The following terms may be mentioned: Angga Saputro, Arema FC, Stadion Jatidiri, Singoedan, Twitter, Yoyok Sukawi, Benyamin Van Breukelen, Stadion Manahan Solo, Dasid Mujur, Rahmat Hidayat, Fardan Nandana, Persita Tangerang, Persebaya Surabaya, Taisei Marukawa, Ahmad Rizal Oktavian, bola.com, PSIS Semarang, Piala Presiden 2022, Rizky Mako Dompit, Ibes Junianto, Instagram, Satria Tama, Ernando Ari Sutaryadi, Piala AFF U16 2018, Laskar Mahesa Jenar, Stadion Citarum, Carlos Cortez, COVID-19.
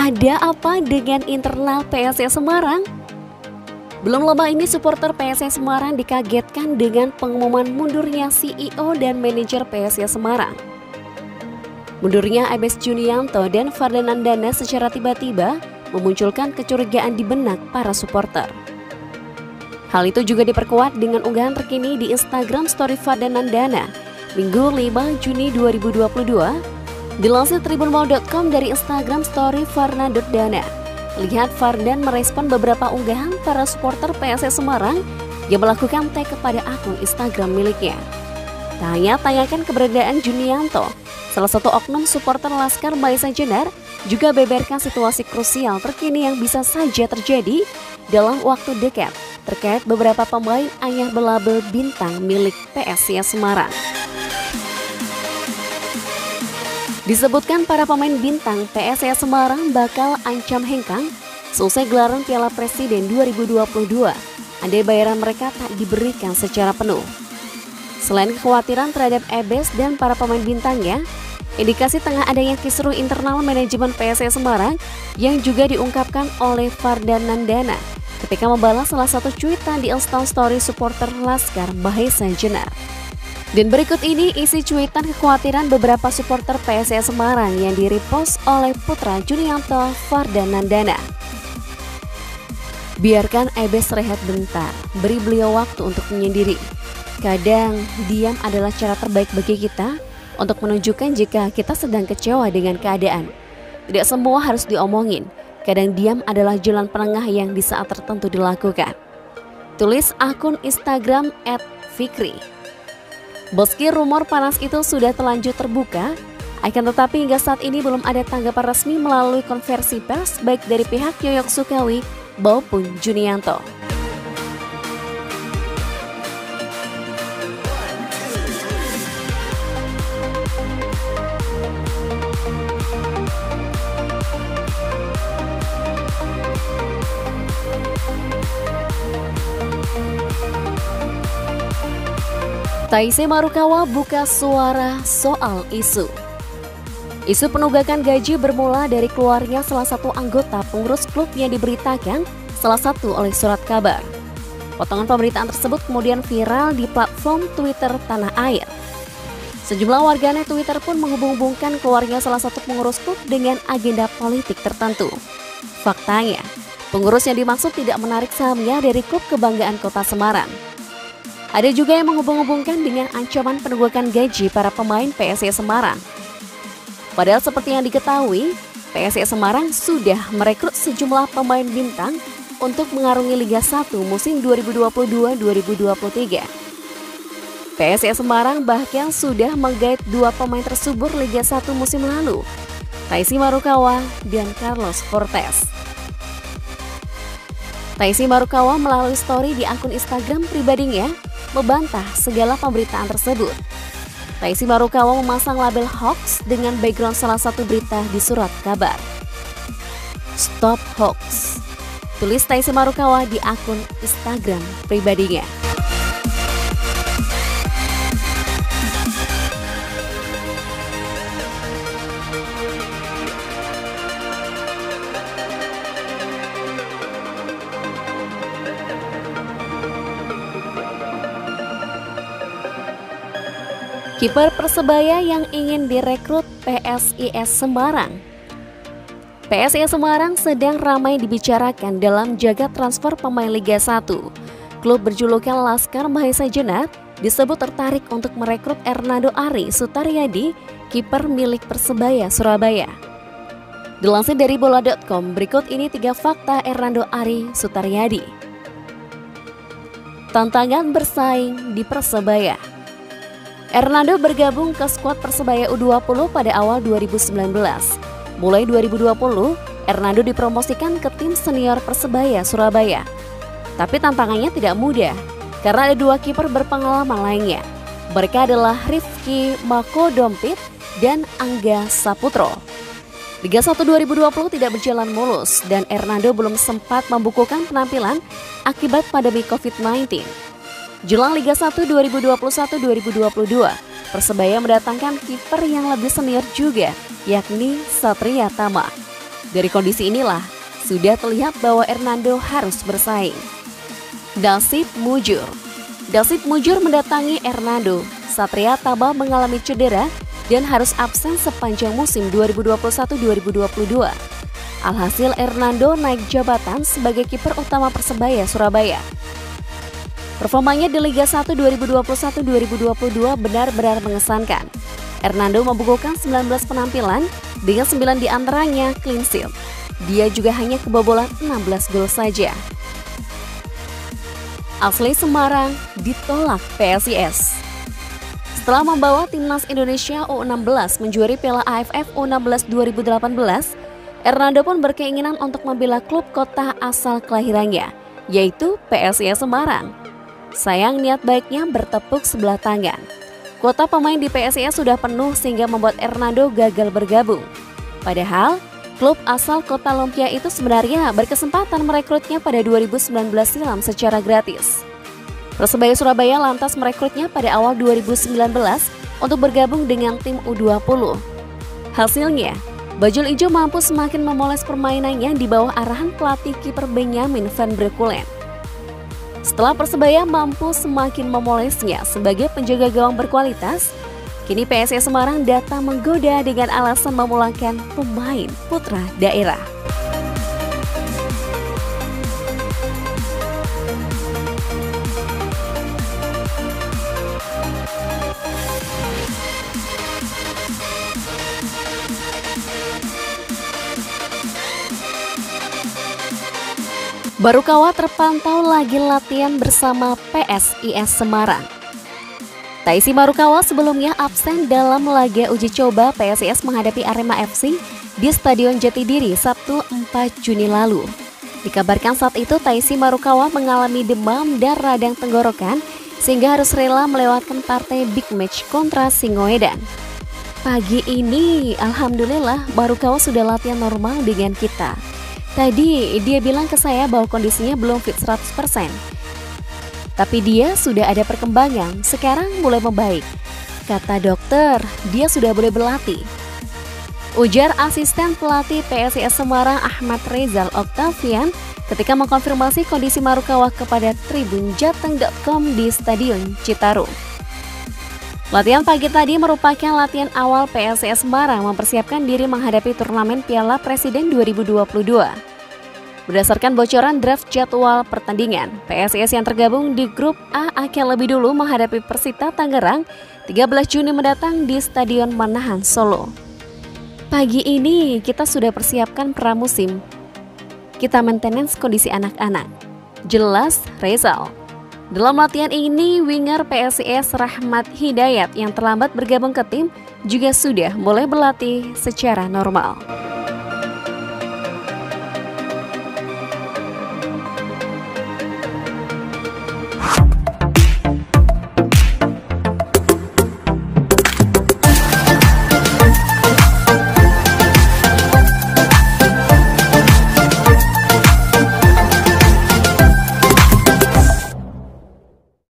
Ada apa dengan internal PSIS Semarang? Belum lama ini supporter PSIS Semarang dikagetkan dengan pengumuman mundurnya CEO dan manajer PSIS Semarang. Mundurnya Ibes Junianto dan Fardan Nandana secara tiba-tiba memunculkan kecurigaan di benak para supporter. Hal itu juga diperkuat dengan unggahan terkini di Instagram story Fardan Nandana Minggu 5 Juni 2022. Dilansir tribunmall.com dari Instagram story Fardan Nandana, lihat Fardan merespon beberapa unggahan para supporter PSIS Semarang yang melakukan tag kepada akun Instagram miliknya. Tak hanya tanyakan keberadaan Junianto, salah satu oknum supporter Laskar Mahesa Jenar juga beberkan situasi krusial terkini yang bisa saja terjadi dalam waktu dekat terkait beberapa pemain anyar berlabel bintang milik PSIS Semarang. Disebutkan para pemain bintang PSIS Semarang bakal ancam hengkang selesai gelaran Piala Presiden 2022 andai bayaran mereka tak diberikan secara penuh. Selain kekhawatiran terhadap Ibes dan para pemain bintangnya, indikasi tengah adanya kisruh internal manajemen PSIS Semarang yang juga diungkapkan oleh Fardan Nandana ketika membalas salah satu cuitan di Insta story supporter Laskar Mahesa Jenar. Dan berikut ini isi cuitan kekhawatiran beberapa supporter PSIS Semarang yang di-repost oleh putra Junianto, Fardan Nandana. Biarkan Ibes rehat bentar, beri beliau waktu untuk menyendiri. Kadang, diam adalah cara terbaik bagi kita untuk menunjukkan jika kita sedang kecewa dengan keadaan. Tidak semua harus diomongin, kadang diam adalah jalan penengah yang di saat tertentu dilakukan. Tulis akun Instagram @fikri. Meski rumor panas itu sudah terlanjur terbuka, akan tetapi hingga saat ini belum ada tanggapan resmi melalui konversi pers baik dari pihak Yoyok Sukawi maupun Junianto. Taisei Marukawa buka suara soal isu. Isu penunggakan gaji bermula dari keluarnya salah satu anggota pengurus klub yang diberitakan salah satu oleh surat kabar. Potongan pemberitaan tersebut kemudian viral di platform Twitter tanah air. Sejumlah warganet Twitter pun menghubung-hubungkan keluarnya salah satu pengurus klub dengan agenda politik tertentu. Faktanya, pengurus yang dimaksud tidak menarik sahamnya dari klub kebanggaan kota Semarang. Ada juga yang menghubung-hubungkan dengan ancaman penunggakan gaji para pemain PSIS Semarang. Padahal seperti yang diketahui, PSIS Semarang sudah merekrut sejumlah pemain bintang untuk mengarungi Liga 1 musim 2022-2023. PSIS Semarang bahkan sudah menggait dua pemain tersubur Liga 1 musim lalu, Taisei Marukawa dan Carlos Cortez. Taisei Marukawa melalui story di akun Instagram pribadinya membantah segala pemberitaan tersebut. Taisei Marukawa memasang label hoax dengan background salah satu berita di surat kabar. Stop hoax, tulis Taisei Marukawa di akun Instagram pribadinya. Kiper Persebaya yang ingin direkrut PSIS Semarang. PSIS Semarang sedang ramai dibicarakan dalam jagat transfer pemain Liga 1. Klub berjulukan Laskar Mahesa Jenar disebut tertarik untuk merekrut Ernando Ari Sutaryadi, kiper milik Persebaya Surabaya. Dilansir dari bola.com, berikut ini 3 fakta Ernando Ari Sutaryadi. Tantangan bersaing di Persebaya. Ernando bergabung ke skuad Persebaya U20 pada awal 2019. Mulai 2020, Ernando dipromosikan ke tim senior Persebaya Surabaya. Tapi tantangannya tidak mudah, karena ada 2 kiper berpengalaman lainnya. Mereka adalah Rizky Mako Dompit dan Angga Saputro. Liga 1 2020 tidak berjalan mulus dan Ernando belum sempat membukukan penampilan akibat pandemi COVID-19. Jelang Liga 1 2021-2022, Persebaya mendatangkan kiper yang lebih senior juga, yakni Satria Tama. Dari kondisi inilah, sudah terlihat bahwa Ernando harus bersaing. Dasid Mujur mendatangi Ernando. Satria Tama mengalami cedera dan harus absen sepanjang musim 2021-2022. Alhasil Ernando naik jabatan sebagai kiper utama Persebaya Surabaya. Performanya di Liga 1 2021-2022 benar-benar mengesankan. Ernando membukukan 19 penampilan dengan 9 diantaranya clean sheet. Dia juga hanya kebobolan 16 gol saja. Asli Semarang ditolak PSIS. Setelah membawa timnas Indonesia U16 menjuari Piala AFF U16 2018, Ernando pun berkeinginan untuk membela klub kota asal kelahirannya, yaitu PSIS Semarang. Sayang, niat baiknya bertepuk sebelah tangan. Kuota pemain di PSIS sudah penuh sehingga membuat Ernando gagal bergabung. Padahal, klub asal kota Lumpia itu sebenarnya berkesempatan merekrutnya pada 2019 silam secara gratis. Persebaya Surabaya lantas merekrutnya pada awal 2019 untuk bergabung dengan tim U20. Hasilnya, Bajul Ijo mampu semakin memoles permainannya di bawah arahan pelatih kiper Benyamin Van Breukelen. Setelah Persebaya mampu semakin memolesnya sebagai penjaga gawang berkualitas, kini PSIS Semarang datang menggoda dengan alasan memulangkan pemain putra daerah. Marukawa terpantau lagi latihan bersama PSIS Semarang. Taisei Marukawa sebelumnya absen dalam laga uji coba PSIS menghadapi Arema FC di Stadion Jatidiri Sabtu 4 Juni lalu. Dikabarkan saat itu Taisei Marukawa mengalami demam dan radang tenggorokan sehingga harus rela melewatkan partai big match kontra Singoedan. Pagi ini, alhamdulillah, Marukawa sudah latihan normal dengan kita. Tadi dia bilang ke saya bahwa kondisinya belum fit 100%. Tapi dia sudah ada perkembangan, sekarang mulai membaik. Kata dokter, dia sudah boleh berlatih. Ujar asisten pelatih PSIS Semarang Ahmad Rizal Oktavian ketika mengkonfirmasi kondisi Marukawa kepada tribunjateng.com di Stadion Citarum. Latihan pagi tadi merupakan latihan awal PSIS Semarang mempersiapkan diri menghadapi turnamen Piala Presiden 2022. Berdasarkan bocoran draft jadwal pertandingan, PSIS yang tergabung di grup A akan lebih dulu menghadapi Persita Tangerang 13 Juni mendatang di Stadion Manahan Solo. Pagi ini kita sudah persiapkan pramusim. Kita maintenance kondisi anak-anak. Jelas Rezal. Dalam latihan ini, winger PSIS Rahmat Hidayat yang terlambat bergabung ke tim juga sudah mulai berlatih secara normal.